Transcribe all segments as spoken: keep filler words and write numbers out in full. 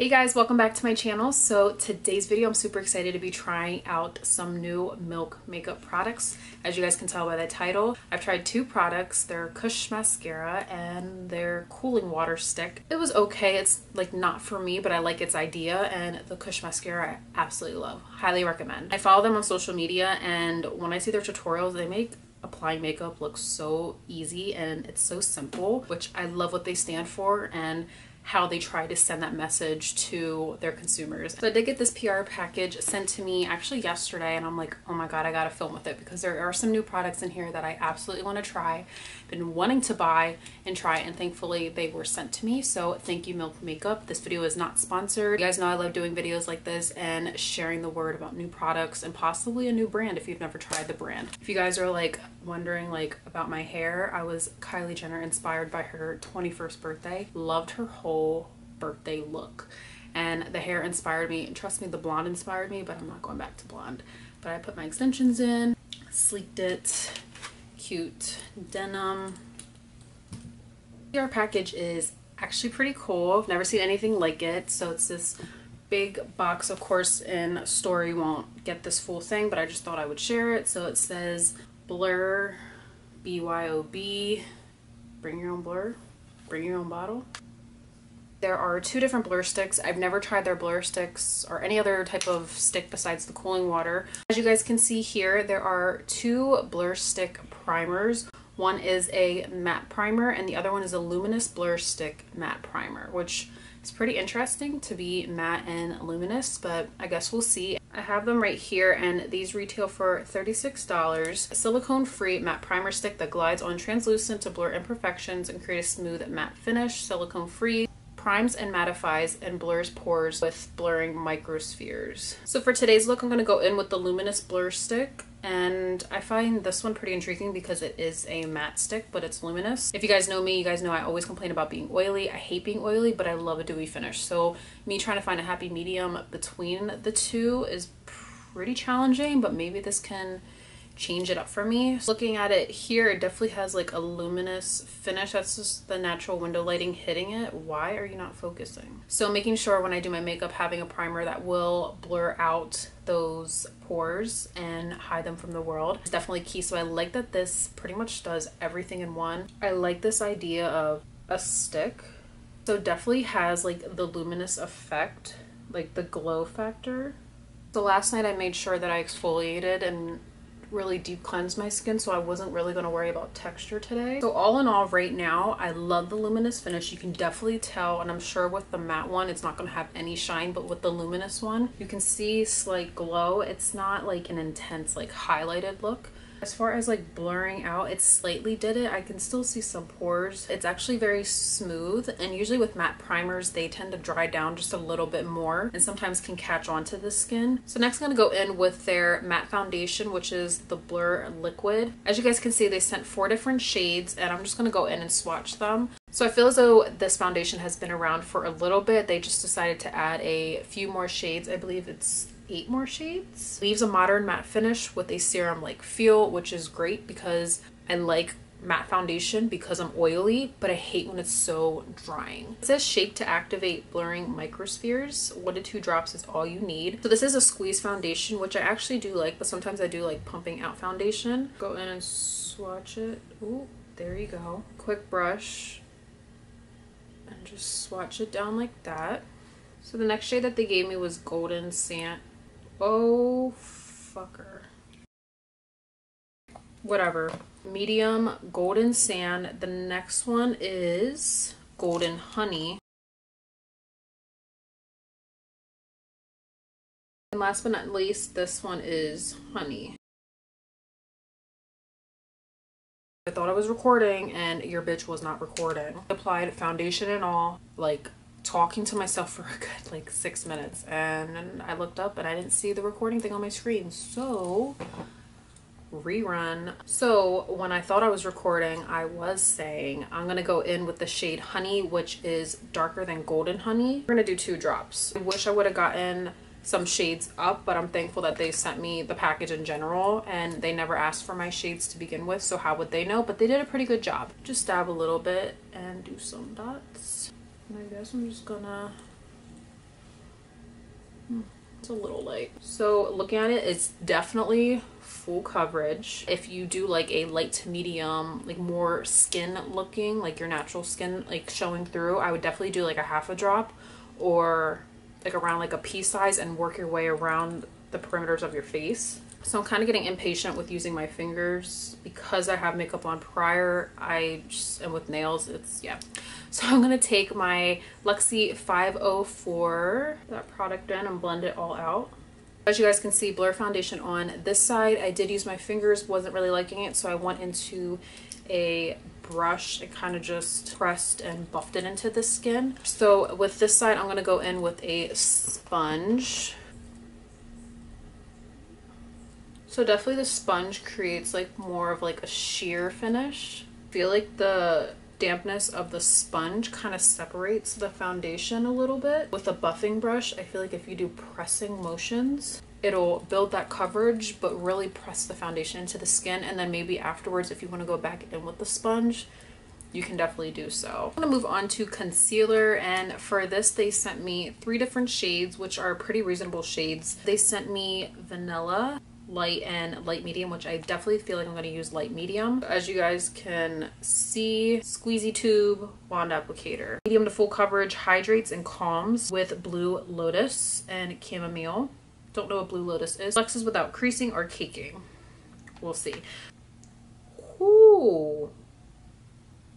Hey guys, welcome back to my channel. So today's video, I'm super excited to be trying out some new Milk Makeup products. As you guys can tell by the title, I've tried two products, their Cush Mascara and their Cooling Water Stick. It was okay, it's like not for me, but I like its idea, and the Cush Mascara I absolutely love, highly recommend. I follow them on social media, and when I see their tutorials, they make applying makeup look so easy and it's so simple, which I love what they stand for and how they try to send that message to their consumers. So I did get this P R package sent to me actually yesterday, and I'm like, oh my god, I gotta film with it because there are some new products in here that I absolutely want to try, been wanting to buy and try, and thankfully they were sent to me. So thank you, Milk Makeup. This video is not sponsored. You guys know I love doing videos like this and sharing the word about new products and possibly a new brand if you've never tried the brand. If you guys are like wondering like about my hair, I was Kylie Jenner inspired by her twenty-first birthday. Loved her whole birthday look, and the hair inspired me, and trust me, the blonde inspired me, but I'm not going back to blonde. But I put my extensions in, sleeked it, cute denim. Our package is actually pretty cool. I've never seen anything like it. So it's this big box, of course, and story won't get this full thing, but I just thought I would share it. So it says blur, B Y O B, bring your own blur, bring your own bottle. There are two different blur sticks. I've never tried their blur sticks or any other type of stick besides the cooling water. As you guys can see here, there are two blur stick primers. One is a matte primer and the other one is a luminous blur stick matte primer, which is pretty interesting to be matte and luminous, but I guess we'll see. I have them right here, and these retail for thirty-six dollars. Silicone-free matte primer stick that glides on translucent to blur imperfections and create a smooth matte finish. Silicone-free. Primes and mattifies and blurs pores with blurring microspheres. So for today's look, I'm going to go in with the luminous blur stick, and I find this one pretty intriguing because it is a matte stick, but it's luminous. If you guys know me, you guys know I always complain about being oily. I hate being oily, but I love a dewy finish. So me trying to find a happy medium between the two is pretty challenging, but maybe this can change it up for me. Looking at it here, it definitely has like a luminous finish. That's just the natural window lighting hitting it. Why are you not focusing? So making sure when I do my makeup, having a primer that will blur out those pores and hide them from the world is definitely key. So I like that this pretty much does everything in one. I like this idea of a stick. So definitely has like the luminous effect, like the glow factor. So last night I made sure that I exfoliated and really deep cleanse my skin, so I wasn't really going to worry about texture today. So all in all, right now I love the luminous finish. You can definitely tell, and I'm sure with the matte one it's not going to have any shine, but with the luminous one you can see slight glow. It's not like an intense like highlighted look. As far as like blurring out, it slightly did it. I can still see some pores. It's actually very smooth, and usually with matte primers they tend to dry down just a little bit more and sometimes can catch onto the skin. So next I'm going to go in with their matte foundation, which is the Blur Liquid. As you guys can see, they sent four different shades, and I'm just going to go in and swatch them. So I feel as though this foundation has been around for a little bit. They just decided to add a few more shades. I believe it's eight more shades. Leaves a modern matte finish with a serum-like feel, which is great because I like matte foundation because I'm oily, but I hate when it's so drying. It says shake to activate blurring microspheres. One to two drops is all you need. So this is a squeeze foundation, which I actually do like, but sometimes I do like pumping out foundation. Go in and swatch it. Ooh, there you go. Quick brush and just swatch it down like that. So the next shade that they gave me was Golden Sand. Oh, fucker. Whatever. Medium Golden Sand. The next one is Golden Honey. And last but not least, this one is Honey. I thought I was recording, and your bitch was not recording. Applied foundation and all, like, talking to myself for a good like six minutes, and I looked up and I didn't see the recording thing on my screen, so rerun. So when I thought I was recording, I was saying I'm gonna go in with the shade Honey, which is darker than Golden Honey. We're gonna do two drops. I wish I would have gotten some shades up, but I'm thankful that they sent me the package in general, and they never asked for my shades to begin with, so how would they know? But they did a pretty good job. Just dab a little bit and do some dots. I guess I'm just gonna It's a little light. So looking at it, it's definitely full coverage. If you do like a light to medium, like more skin looking, like your natural skin like showing through, I would definitely do like a half a drop or like around like a pea size and work your way around the perimeters of your face. So I'm kind of getting impatient with using my fingers because I have makeup on prior. I just, and with nails, it's, yeah. So I'm going to take my Luxie five oh four, that product in, and blend it all out. As you guys can see, blur foundation on this side. I did use my fingers, wasn't really liking it, so I went into a brush and kind of just pressed and buffed it into the skin. So with this side, I'm going to go in with a sponge. So definitely the sponge creates like more of like a sheer finish. I feel like the dampness of the sponge kind of separates the foundation a little bit. With a buffing brush, I feel like if you do pressing motions, it'll build that coverage but really press the foundation into the skin, and then maybe afterwards if you want to go back in with the sponge, you can definitely do so. I'm gonna move on to concealer, and for this they sent me three different shades, which are pretty reasonable shades. They sent me vanilla, light, and light medium, which I definitely feel like I'm going to use light medium. As you guys can see, squeezy tube, wand applicator. Medium to full coverage, hydrates and calms with Blue Lotus and chamomile. Don't know what Blue Lotus is. Flexes without creasing or caking. We'll see. Ooh.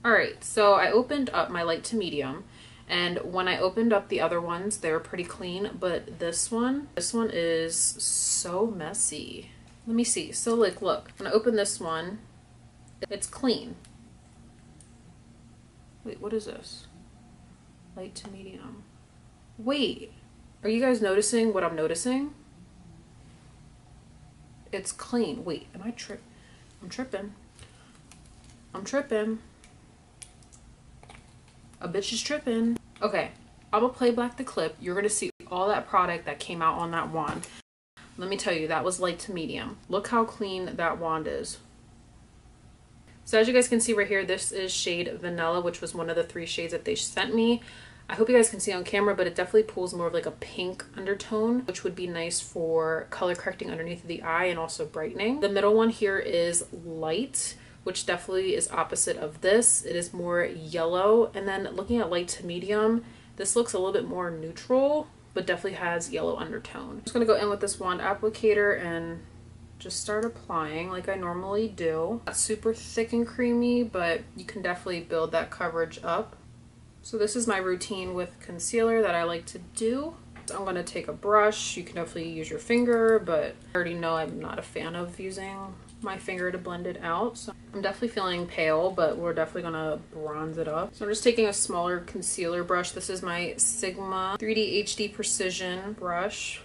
Alright, so I opened up my light to medium, and when I opened up the other ones, they were pretty clean, but this one, this one is so messy. Let me see. So like, look, when I open this one, it's clean. Wait, what is this? Light to medium. Wait, are you guys noticing what I'm noticing? It's clean. Wait, am I tri- I'm tripping. I'm tripping. A bitch is tripping. Okay, I'm gonna play back the clip. You're gonna see all that product that came out on that wand. Let me tell you, that was light to medium. Look how clean that wand is. So as you guys can see right here, this is shade vanilla, which was one of the three shades that they sent me. I hope you guys can see on camera, but it definitely pulls more of like a pink undertone, which would be nice for color correcting underneath the eye and also brightening. The middle one here is light, which definitely is opposite of this. It is more yellow. And then looking at light to medium, this looks a little bit more neutral, but definitely has yellow undertone. I'm just gonna go in with this wand applicator and just start applying like I normally do. Not super thick and creamy, but you can definitely build that coverage up. So this is my routine with concealer that I like to do. So I'm gonna take a brush. You can definitely use your finger, but I already know I'm not a fan of using my finger to blend it out. So I'm definitely feeling pale, but we're definitely gonna bronze it up. So I'm just taking a smaller concealer brush. This is my Sigma three D H D Precision brush.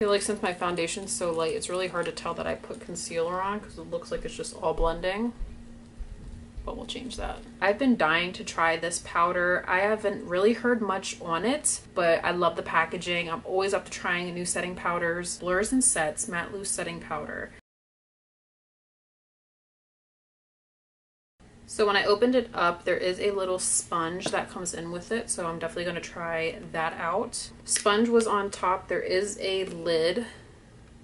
I feel like since my foundation's so light, it's really hard to tell that I put concealer on because it looks like it's just all blending. But we'll change that. I've been dying to try this powder. I haven't really heard much on it, but I love the packaging. I'm always up to trying new setting powders. Blurs and Sets Matte Loose Setting Powder. So when I opened it up, there is a little sponge that comes in with it, so I'm definitely going to try that out. Sponge was on top. There is a lid,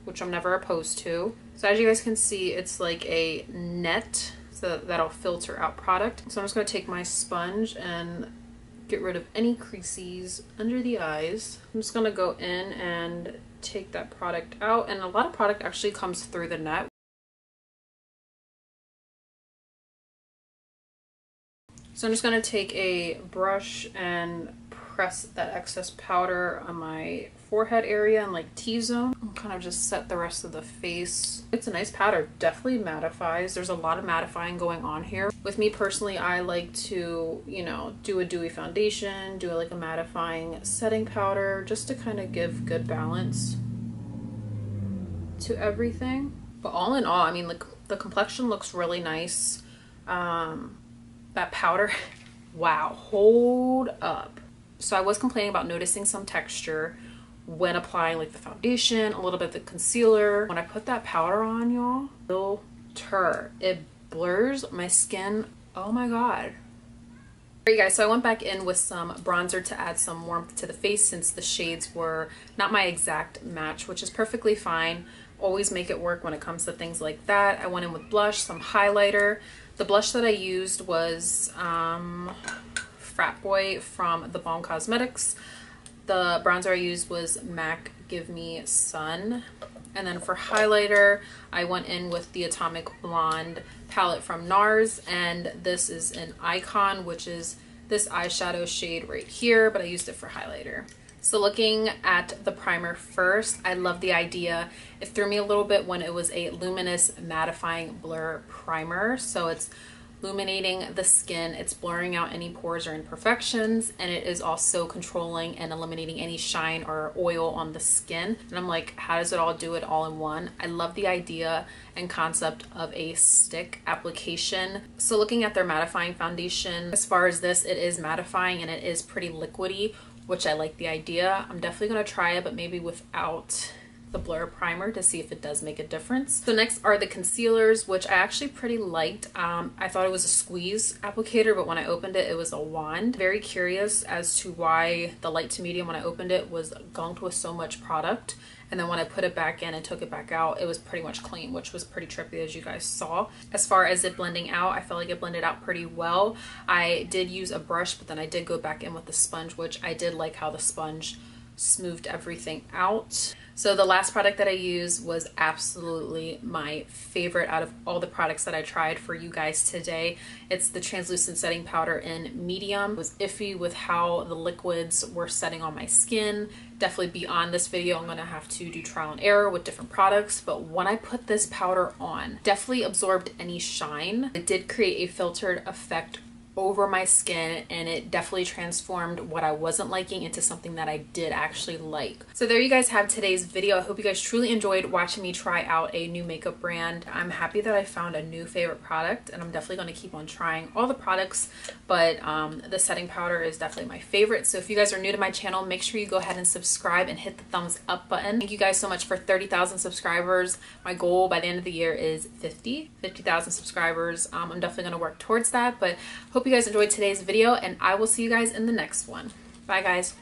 which I'm never opposed to. So as you guys can see, it's like a net. So that'll filter out product. So I'm just going to take my sponge and get rid of any creases under the eyes. I'm just going to go in and take that product out, and a lot of product actually comes through the net. So I'm just going to take a brush and press that excess powder on my forehead area and like T-zone, and kind of just set the rest of the face. It's a nice powder, definitely mattifies. There's a lot of mattifying going on here. With me personally, I like to, you know, do a dewy foundation, do like a mattifying setting powder, just to kind of give good balance to everything. But all in all, I mean, like the complexion looks really nice. Um, that powder, wow, hold up. So I was complaining about noticing some texture when applying like the foundation, a little bit of the concealer. When I put that powder on, y'all, filter. It blurs my skin. Oh my God. Alright guys, so I went back in with some bronzer to add some warmth to the face since the shades were not my exact match, which is perfectly fine. Always make it work when it comes to things like that. I went in with blush, some highlighter. The blush that I used was um, Frat Boy from the Balm Cosmetics. The bronzer I used was MAC Give Me Sun. And then for highlighter, I went in with the Atomic Blonde palette from NARS, and this is an Icon, which is this eyeshadow shade right here, but I used it for highlighter. So looking at the primer first, I love the idea. It threw me a little bit when it was a luminous mattifying blur primer, so it's illuminating the skin, it's blurring out any pores or imperfections, and it is also controlling and eliminating any shine or oil on the skin. And I'm like, how does it all do it all in one? I love the idea and concept of a stick application. So looking at their mattifying foundation, as far as this, it is mattifying and it is pretty liquidy, which I like the idea. I'm definitely gonna try it, but maybe without the blur primer to see if it does make a difference. So next are the concealers, which I actually pretty liked. Um, I thought it was a squeeze applicator, but when I opened it, it was a wand. Very curious as to why the light to medium when I opened it was gunked with so much product. And then when I put it back in and took it back out, it was pretty much clean, which was pretty trippy as you guys saw. As far as it blending out, I felt like it blended out pretty well. I did use a brush, but then I did go back in with the sponge, which I did like how the sponge smoothed everything out. So the last product that I used was absolutely my favorite out of all the products that I tried for you guys today. It's the translucent setting powder in medium. It was iffy with how the liquids were setting on my skin. Definitely beyond this video, I'm gonna have to do trial and error with different products, but when I put this powder on, definitely absorbed any shine. It did create a filtered effect over my skin, and it definitely transformed what I wasn't liking into something that I did actually like. So there you guys have today's video. I hope you guys truly enjoyed watching me try out a new makeup brand. I'm happy that I found a new favorite product, and I'm definitely going to keep on trying all the products, but um, the setting powder is definitely my favorite. So if you guys are new to my channel, make sure you go ahead and subscribe and hit the thumbs up button. Thank you guys so much for thirty thousand subscribers. My goal by the end of the year is fifty thousand subscribers. Um, I'm definitely going to work towards that, but hope you guys enjoyed today's video, and I will see you guys in the next one. Bye guys.